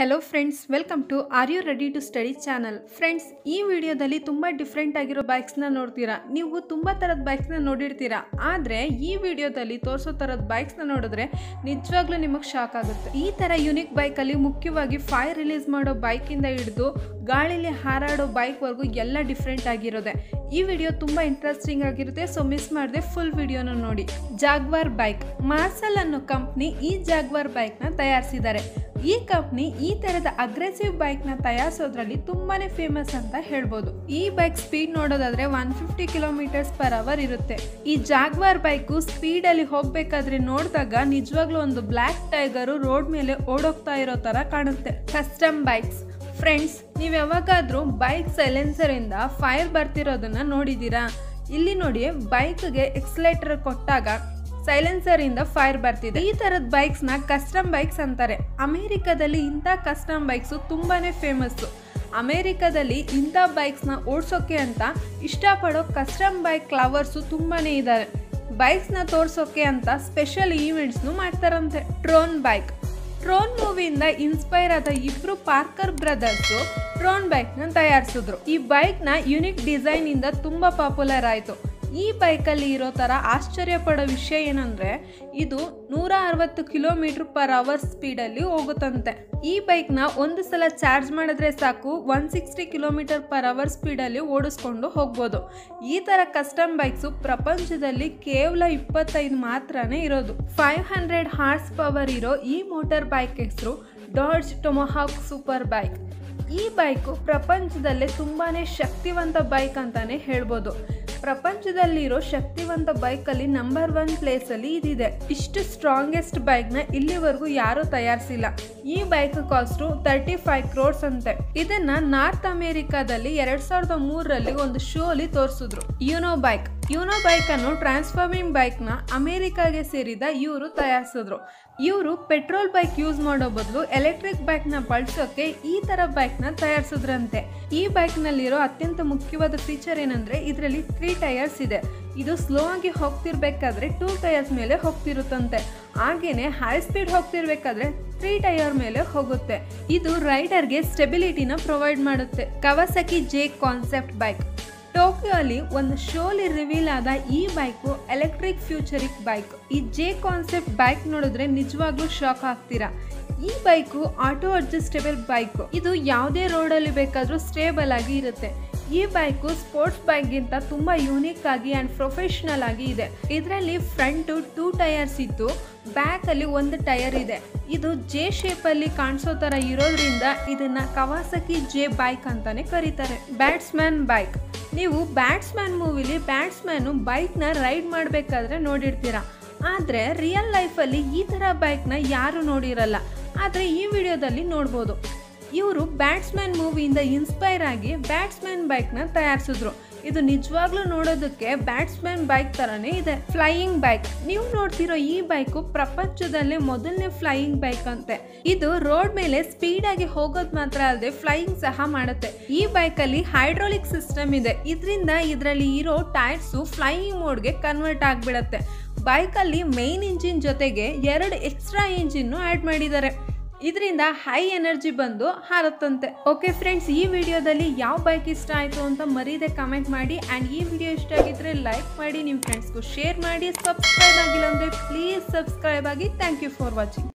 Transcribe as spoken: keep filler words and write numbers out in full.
Hello friends, welcome to are you ready to study channel. Friends, ಈ ವಿಡಿಯೋದಲ್ಲಿ ತುಂಬಾ different ಆಗಿರೋ ಬೈಕ್ಸ್ ನ ನೋಡ್ತೀರಾ, ನೀವು ತುಂಬಾ ತರದ ಬೈಕ್ಸ್ ನ ನೋಡಿರ್ತೀರಾ, ಆದ್ರೆ ಈ ವಿಡಿಯೋದಲ್ಲಿ ತೋರಿಸೋ ತರದ ಬೈಕ್ಸ್ ನ ನೋಡಿದ್ರೆ ನಿಜವಾಗ್ಲೂ ನಿಮಗೆ ಶಾಕ್ ಆಗುತ್ತೆ। ಈ ತರ ಯೂನಿಕ್ ಬೈಕ್ ಅಲ್ಲಿ ಮುಖ್ಯವಾಗಿ ಫೈರ್ ರಿಲೀಸ್ ಮಾಡೋ ಬೈಕ್ ಇಂದ ಹಿಡಿದು ಗಾಳಿಲಿ ಹಾರಾಡೋ ಬೈಕ್ ವರೆಗೂ ಎಲ್ಲ ಡಿಫರೆಂಟ್ ಆಗಿರೋದೆ। ಈ ವಿಡಿಯೋ ತುಂಬಾ ಇಂಟ್ರೆಸ್ಟಿಂಗ್ ಆಗಿರುತ್ತೆ, ಸೋ ಮಿಸ್ ಮಾಡದೆ ಫುಲ್ ವಿಡಿಯೋನ ನೋಡಿ। ಜಾಗ್ವಾರ್ ಬೈಕ್ ಮಾರ್ಸಲ್ ಅನ್ನೋ ಕಂಪನಿ ಈ ಜಾಗ್ವಾರ್ ಬೈಕ್ ನ ತಯಾರಿಸಿದ್ದಾರೆ। ಈ ಕಂಪನಿ ಈ ತರದ ಅಗ್ರೆಸಿವ್ ಬೈಕ್ ನ ತಯಾರಿಸೋದ್ರಲ್ಲಿ ತುಂಬಾನೇ ಫೇಮಸ್ ಅಂತ ಹೇಳ್ಬೋದು। ಈ ಬೈಕ್ ಸ್ಪೀಡ್ ನೋಡೋದಾದ್ರೆ one fifty kilometers per hour ಇರುತ್ತೆ। ಈ ಜಾಗ್ವಾರ್ ಬೈಕು ಸ್ಪೀಡ್ ಅಲ್ಲಿ ಹೋಗ್ಬೇಕಾದ್ರೆ ನೋಡಿದಾಗ ನಿಜವಾಗ್ಲೂ ಒಂದು ಬ್ಲ್ಯಾಕ್ ಟೈಗರು ರೋಡ್ ಮೇಲೆ ಓಡೋಗ್ತಾ ಇರೋ ತರ ಕಾಣುತ್ತೆ। ಕಸ್ಟಮ್ ಬೈಕ್ಸ್ ಫ್ರೆಂಡ್ಸ್, ನೀವು ಯಾವಾಗಾದ್ರೂ ಬೈಕ್ ಸೈಲೆನ್ಸರ್ ಇಂದ ಫೈರ್ ಬರ್ತಿರೋದನ್ನ ನೋಡಿದೀರಾ? ಇಲ್ಲಿ ನೋಡಿ, ಬೈಕ್ಗೆ ಎಕ್ಸಲೇಟರ್ ಕೊಟ್ಟಾಗ ಸೈಲೆನ್ಸರ್ ಇಂದ ಫೈರ್ ಬರ್ತಿದೆ। ಈ ತರದ ಬೈಕ್ಸ್ ನ ಕಸ್ಟಮ್ ಬೈಕ್ಸ್ ಅಂತಾರೆ। ಅಮೆರಿಕದಲ್ಲಿ ಇಂಥ ಕಸ್ಟಮ್ ಬೈಕ್ಸ್ ತುಂಬಾನೇ ಫೇಮಸ್। ಅಮೆರಿಕದಲ್ಲಿ ಇಂಥ ಬೈಕ್ಸ್ ನ ಓಡಿಸೋಕೆ ಅಂತ ಇಷ್ಟಪಡೋ ಕಸ್ಟಮ್ ಬೈಕ್ ಲವರ್ಸು ತುಂಬಾನೇ ಇದ್ದಾರೆ। ಬೈಕ್ಸ್ ನ ತೋರ್ಸೋಕೆ ಅಂತ ಸ್ಪೆಷಲ್ ಈವೆಂಟ್ಸ್ ಮಾಡ್ತಾರಂತೆ। ಟ್ರೋನ್ ಬೈಕ್, ಟ್ರೋನ್ ಮೂವಿಯಿಂದ ಇನ್ಸ್ಪೈರ್ ಆದ ಇಬ್ರು ಪಾರ್ಕರ್ ಬ್ರದರ್ಸ್ ಟ್ರೋನ್ ಬೈಕ್ ನ ತಯಾರಿಸಿದ್ರು। ಈ ಬೈಕ್ ನ ಯುನಿಕ್ ಡಿಸೈನ್ ಇಂದ ತುಂಬಾ ಪಾಪ್ಯುಲರ್ ಆಯ್ತು। ಈ ಬೈಕಲ್ಲಿ ಇರೋ ಥರ ಆಶ್ಚರ್ಯ ಪಡೋ ವಿಷಯ ಏನಂದರೆ, ಇದು ನೂರ ಅರವತ್ತು ಕಿಲೋಮೀಟ್ರ್ ಪರ್ ಅವರ್ ಸ್ಪೀಡಲ್ಲಿ ಹೋಗುತ್ತಂತೆ। ಈ ಬೈಕ್ನ ಒಂದು ಸಲ ಚಾರ್ಜ್ ಮಾಡಿದ್ರೆ ಸಾಕು, one sixty kilometre per hour ಸ್ಪೀಡಲ್ಲಿ ಓಡಿಸ್ಕೊಂಡು ಹೋಗ್ಬೋದು। ಈ ಥರ ಕಸ್ಟಮ್ ಬೈಕ್ಸು ಪ್ರಪಂಚದಲ್ಲಿ ಕೇವಲ ಇಪ್ಪತ್ತೈದು ಮಾತ್ರನೇ ಇರೋದು। ಫೈವ್ ಹಂಡ್ರೆಡ್ ಹಾರ್ಸ್ ಪವರ್ ಇರೋ ಈ ಮೋಟಾರ್ ಬೈಕ್ ಹೆಸರು ಡಾಡ್ಜ್ ಟೊಮೊಹಾಕ್ ಸೂಪರ್ ಬೈಕ್। ಈ ಬೈಕು ಪ್ರಪಂಚದಲ್ಲೇ ತುಂಬಾ ಶಕ್ತಿವಂತ ಬೈಕ್ ಅಂತಲೇ ಹೇಳ್ಬೋದು। ಪ್ರಪಂಚದಲ್ಲಿರೋ ಶಕ್ತಿವಂತ ಬೈಕಲ್ಲಿ ನಂಬರ್ ಒನ್ ಪ್ಲೇಸಲ್ಲಿ ಇದಿದೆ। ಇಷ್ಟು ಸ್ಟ್ರಾಂಗೆಸ್ಟ್ ಬೈಕ್ನ ಇಲ್ಲಿವರೆಗೂ ಯಾರೂ ತಯಾರಿಸಿಲ್ಲ। ಈ bike cost thirty five crores ಅಂತೆ। ಇದನ್ನ ನಾರ್ತ್ ಅಮೆರಿಕಾದಲ್ಲಿ ಎರಡ್ ಸಾವಿರದ ಮೂರರಲ್ಲಿ ಒಂದು ಶೋ ಅಲ್ಲಿ ತೋರಿಸಿದ್ರು। ಯೂನೋ ಬೈಕ್, ಯೂನೋ ಬೈಕ್ ಅನ್ನು ಟ್ರಾನ್ಸ್ಫಾರ್ಮಿಂಗ್ ಬೈಕ್ನ ಅಮೆರಿಕಾಗೆ ಸೇರಿದ ಇವರು ತಯಾರಿಸಿದ್ರು। ಇವರು ಪೆಟ್ರೋಲ್ ಬೈಕ್ ಯೂಸ್ ಮಾಡೋ ಬದಲು ಎಲೆಕ್ಟ್ರಿಕ್ ಬೈಕ್ನ ಬಳಸೋಕೆ ಈ ತರ ಬೈಕ್ನ ತಯಾರಿಸಿದ್ರಂತೆ। ಈ ಬೈಕ್ನಲ್ಲಿರೋ ಅತ್ಯಂತ ಮುಖ್ಯವಾದ ಫೀಚರ್ ಏನಂದ್ರೆ, ಇದರಲ್ಲಿ ತ್ರೀ ಟೈರ್ಸ್ ಇದೆ। ಇದು ಸ್ಲೋ ಆಗಿ ಹೋಗ್ತಿರ್ಬೇಕಾದ್ರೆ ಟೂ ಟೈರ್ಸ್ ಮೇಲೆ ಹೋಗ್ತಿರುತ್ತಂತೆ, ಹಾಗೇನೆ ಹೈ ಸ್ಪೀಡ್ ಹೋಗ್ತಿರ್ಬೇಕಾದ್ರೆ ತ್ರೀ ಟೈರ್ ಮೇಲೆ ಹೋಗುತ್ತೆ। ಇದು ರೈಡರ್ಗೆ ಸ್ಟೆಬಿಲಿಟಿನ ಪ್ರೊವೈಡ್ ಮಾಡುತ್ತೆ। Kawasaki J concept bike, Tokyo ಅಲ್ಲಿ ಒಂದು ಶೋಲಿ ರಿವೀಲ್ ಆದ ಈ ಬೈಕು ಎಲೆಕ್ಟ್ರಿಕ್ ಫ್ಯೂಚರಿಕ್ ಬೈಕ್। ಈ ಜೆ ಕಾನ್ಸೆಪ್ಟ್ ಬೈಕ್ ನೋಡಿದ್ರೆ ನಿಜವಾಗ್ಲೂ ಶಾಕ್ ಆಗ್ತೀರಾ। ಈ ಬೈಕು ಆಟೋ ಅಡ್ಜಸ್ಟೇಬಲ್ ಬೈಕ್, ಇದು ಯಾವುದೇ ರೋಡ್ ಅಲ್ಲಿ ಬೇಕಾದ್ರೂ ಸ್ಟೇಬಲ್ ಆಗಿ ಇರುತ್ತೆ। ಈ ಬೈಕು ಸ್ಪೋರ್ಟ್ಸ್ ಬೈಕ್ಗಿಂತ ತುಂಬಾ ಯೂನಿಕ್ ಆಗಿ ಅಂಡ್ ಪ್ರೊಫೆಷನಲ್ ಆಗಿ ಇದೆ। ಇದರಲ್ಲಿ ಫ್ರಂಟು ಟೂ ಟೈರ್ಸ್ ಇತ್ತು, ಬ್ಯಾಕ್ ಅಲ್ಲಿ ಒಂದು ಟೈರ್ ಇದೆ। ಇದು ಜೆ ಶೇಪ್ ಅಲ್ಲಿ ಕಾಣಿಸೋ ತರ ಇರೋದ್ರಿಂದ ಇದನ್ನ ಕವಾಸಕಿ ಜೆ ಬೈಕ್ ಅಂತಾನೆ ಕರೀತಾರೆ। ಬ್ಯಾಟ್ಸ್ಮ್ಯಾನ್ ಬೈಕ್, ನೀವು ಬ್ಯಾಟ್ಸ್ಮ್ಯಾನ್ ಮೂವಿಲಿ ಬ್ಯಾಟ್ಸ್ಮ್ಯಾನು ಬೈಕ್ನ ರೈಡ್ ಮಾಡಬೇಕಾದ್ರೆ ನೋಡಿರ್ತೀರಾ, ಆದರೆ ರಿಯಲ್ ಲೈಫಲ್ಲಿ ಈ ಥರ ಬೈಕ್ನ ಯಾರೂ ನೋಡಿರಲ್ಲ, ಆದರೆ ಈ ವಿಡಿಯೋದಲ್ಲಿ ನೋಡ್ಬೋದು। ಇವರು ಬ್ಯಾಟ್ಸ್ಮ್ಯಾನ್ ಮೂವಿಯಿಂದ ಇನ್ಸ್ಪೈರ್ ಆಗಿ ಬ್ಯಾಟ್ಸ್ಮ್ಯಾನ್ ಬೈಕ್ನ ತಯಾರಿಸಿದ್ರು। ಇದು ನಿಜವಾಗ್ಲೂ ನೋಡೋದಕ್ಕೆ ಬ್ಯಾಟ್ಸ್ಮ್ಯಾನ್ ಬೈಕ್ ಥರನೇ ಇದೆ। ಫ್ಲೈಯಿಂಗ್ ಬೈಕ್, ನೀವು ನೋಡ್ತಿರೋ ಈ ಬೈಕು ಪ್ರಪಂಚದಲ್ಲೇ ಮೊದಲನೇ ಫ್ಲೈಯಿಂಗ್ ಬೈಕ್ ಅಂತೆ। ಇದು ರೋಡ್ ಮೇಲೆ ಸ್ಪೀಡ್ ಆಗಿ ಹೋಗೋದು ಮಾತ್ರ ಅಲ್ಲದೆ ಫ್ಲೈಯಿಂಗ್ ಸಹ ಮಾಡುತ್ತೆ। ಈ ಬೈಕಲ್ಲಿ ಹೈಡ್ರಾಲಿಕ್ ಸಿಸ್ಟಮ್ ಇದೆ, ಇದರಿಂದ ಇದರಲ್ಲಿ ಇರೋ ಟೈರ್ಸು ಫ್ಲೈಯಿಂಗ್ ಮೋಡ್ಗೆ ಕನ್ವರ್ಟ್ ಆಗಿಬಿಡತ್ತೆ। ಬೈಕಲ್ಲಿ ಮೇನ್ ಇಂಜಿನ್ ಜೊತೆಗೆ ಎರಡು ಎಕ್ಸ್ಟ್ರಾ ಇಂಜಿನ್ನು ಆ್ಯಡ್ ಮಾಡಿದ್ದಾರೆ, ಇದರಿಂದ ಹೈ ಎನರ್ಜಿ ಬಂದು ಹಾರುತ್ತಂತೆ। ಓಕೆ ಫ್ರೆಂಡ್ಸ್, ಈ ವಿಡಿಯೋದಲ್ಲಿ ಯಾವ ಬೈಕ್ ಇಷ್ಟ ಆಯಿತು ಅಂತ ಮರೀದೆ ಕಮೆಂಟ್ ಮಾಡಿ, ಆ್ಯಂಡ್ ಈ ವಿಡಿಯೋ ಇಷ್ಟ ಆಗಿದ್ರೆ ಲೈಕ್ ಮಾಡಿ, ನಿಮ್ಮ ಫ್ರೆಂಡ್ಸ್ಗೂ ಶೇರ್ ಮಾಡಿ, ಸಬ್ಸ್ಕ್ರೈಬ್ ಆಗಿಲ್ಲ ಅಂದರೆ ಪ್ಲೀಸ್ ಸಬ್ಸ್ಕ್ರೈಬ್ ಆಗಿ। Thank you for watching.